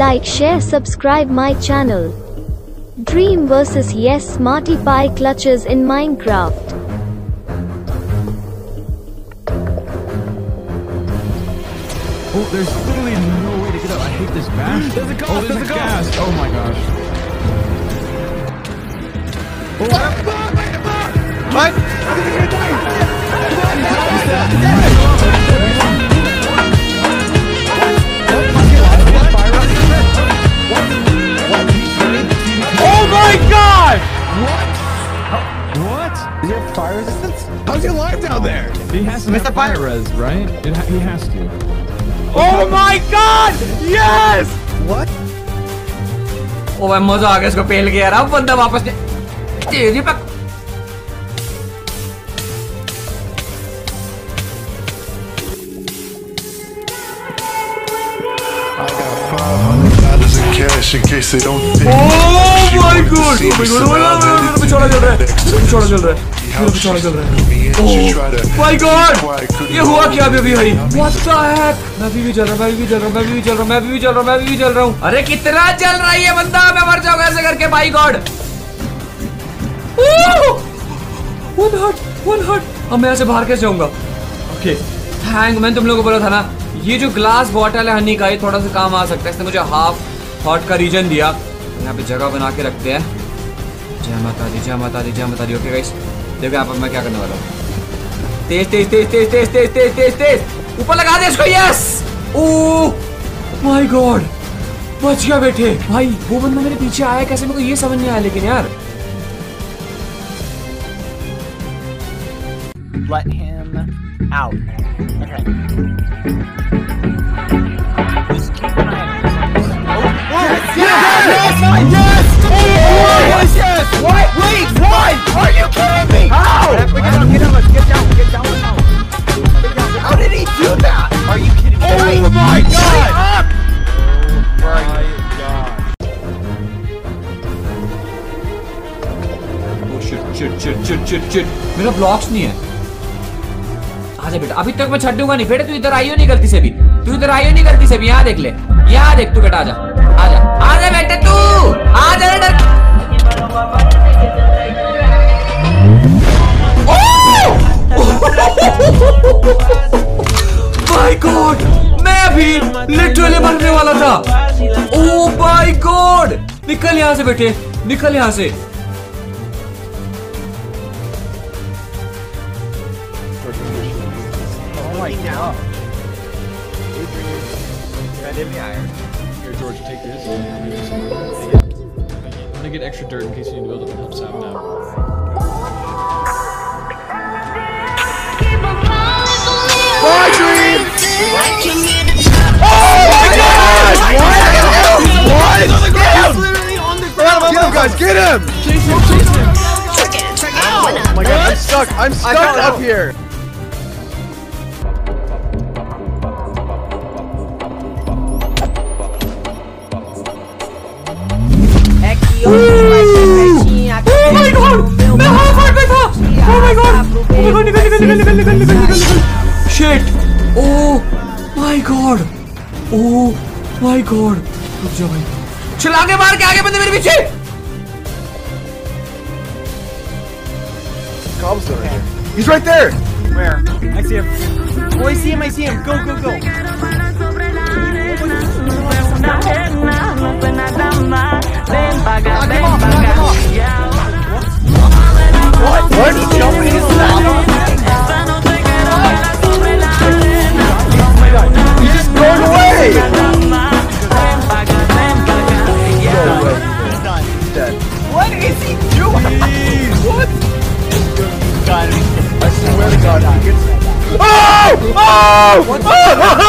like, share, subscribe my channel. Dream vs Yes, Smarty Pie clutches in Minecraft. Oh, there's literally no way to get up. I hate this gas. There's a gas. Oh, there's a gas. Oh my gosh. Oh, what? Oh my god! What? What? Is there fire resistance? How's he alive down there? He has to miss the fire res, right? He has to. Oh my God! Yes! What? Oh my, मजा आ गया इसको पेल के यार. अब बंदा वापस तेजी पक. Oh my God! पिछोड़ा चल रहा है. Oh my God! ये हुआ क्या बेबी भाई? What the heck? मैं भी चल रहा हूँ. अरे कितना चल रहा है ये बंदा? मैं मर जाऊँगा ऐसे करके. My God! One heart. अब मैं ऐसे बाहर कैसे जाऊँगा? Okay. Thank. मैंने तुम लोगों को बोला था ना, ये जो glass bottle है हनी का, ये थोड़ा सा काम आ सकता है. इसने मुझे half heart का region दिया. यहाँ पे जगह बना के रखते हैं. जय माता दी. Okay guys. देखो यहाँ पर मैं क्या करने वाला हूँ. तेज ऊपर लगा दे इसको. यस! ओह माय गॉड, बच गया बेटे भाई. वो बंदा मेरे पीछे आया कैसे मेरे को ये समझ नहीं आया. लेकिन यार Let him out. Okay. Yes! What? Wait, why? Are you kidding me? How? Get down. How did he do that? Are you kidding me? Oh my God! Where are you? Oh shit. मेरा blocks नहीं है. आजा बेटा, अभी तक मैं छड्डूंगा नहीं. बेटा तू इधर आइयो नहीं गलती से भी. यहाँ देख तू बेटा. आजा बेटा तू. आजा डर. My God, मैं भी literally मरने वाला था. Oh my God, निकल यहाँ से बेटे. I'm gonna get extra dirt in case you need to build up and help Sam now. Guys, get him! Chase him! Oh my God, I'm stuck up here! Oh my God! मैं half-heart में था! Oh my God! निकल! Shit! Oh my God! रुक जा भाई! चला के बाहर के आगे बंदे मेरे पीछे! Okay. He's right there! Where? I see him. Oh, I see him. Go. What? What? He's jumping in his lap. He's just going away! He's dead. What is he doing? What? I swear to God, I get so bad.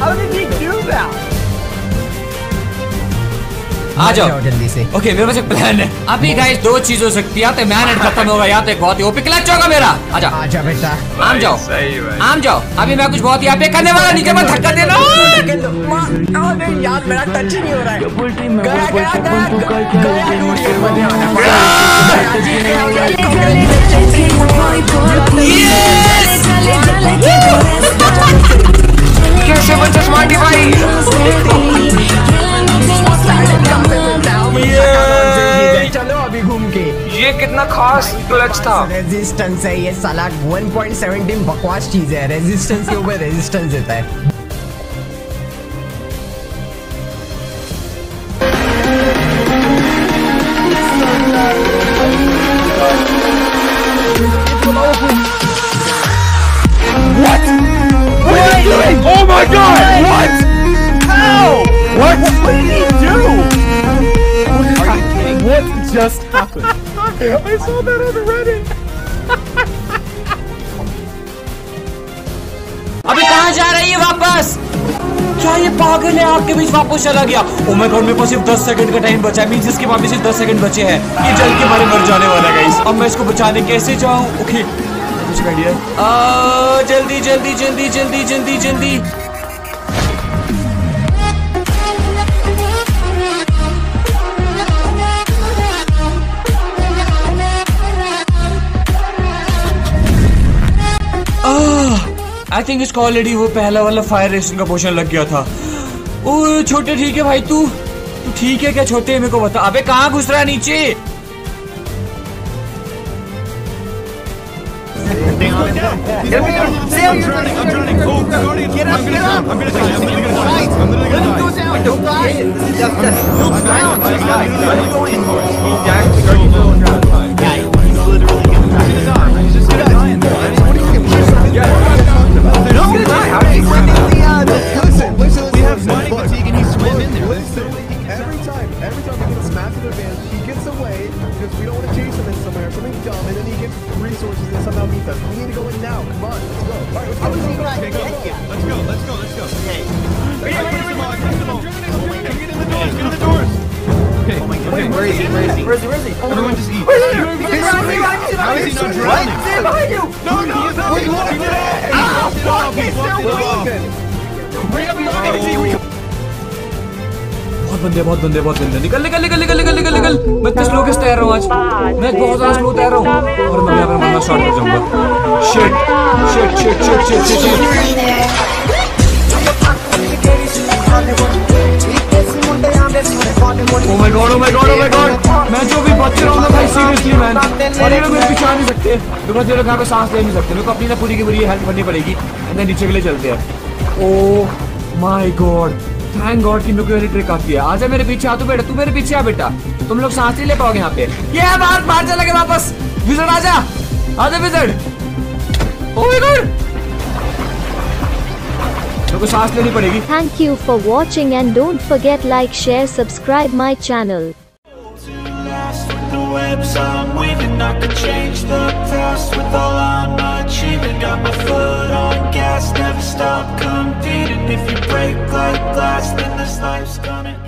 How did he do that? आ जाओ जल्दी से. Okay, मेरे पास एक plan है. अभी guys दो चीज हो सकती है. या तो man head खत्म होगा या तो एक बहुत ही OP clutch होगा मेरा. आजा बेटा. आम जाओ. अभी मैं कुछ बहुत ही OP करने वाला. नीचे मत धक्का देना. यार मेरा टच ही नहीं हो रहा है. गया. that stuff. Resistance है ये साला 1.17 बकवास चीज है. Resistance के ऊपर resistance देता है. Just happened. I saw that on Reddit. अभी कहाँ जा रही है वापस? क्या ये पागल है? आपके बीच वापस चला गया. Oh my God, मेरे पास सिर्फ 10 सेकंड का टाइम बचा है. जिसके पास सिर्फ 10 सेकंड बचे हैं. ये जल के मारे मर जाने वाला है guys. अब मैं इसको बचाने कैसे जाऊँ? Okay, कुछ आइडिया? जल्दी जल्दी जल्दी जल्दी जल्दी जल्दी. I think इसको ऑलरेडी वो पहला वाला फायर रेसिंग का पोशन लग गया था. ओह छोटे ठीक है भाई, तू ठीक है क्या छोटे? मेरे को बता. अबे कहाँ घुस रहा नीचे? बहुत बंदे निकल. मैं इतना स्लो कैसे तैर रहा हूँ आज? मैं बहुत ज़्यादा स्लो तैर रहा हूँ और मैं अपना मरना शॉर्ट कर जाऊँगा. शिट. Oh my God. मैं जो भी बच रहा हूँ भाई सीरियसली मैन, और ये लोग मेरे पीछे आ नहीं सकते. देखो ये लोग यहाँ पे सांस ले नहीं सकते. मेरे को अपनी ना पूरी की पूरी हेल्प करनी पड़ेगी. अंदर नीचे के लिए चलते हैं. Oh my God, thank God कि मेरे को ये ट्रिक आती है. आजा मेरे पीछे आ. तू मेरे पीछे आ बेटा. तुम लोग सांस नहीं ले पाओगे यहाँ पे. ये बाहर चला गया वापस. विज़र्ड आजा विज़र्ड. ओह माय गॉड, मेरे को सांस लेनी पड़ेगी. Thank you for watching and don't forget like share subscribe my channel. If you break like glass, then this life's gonna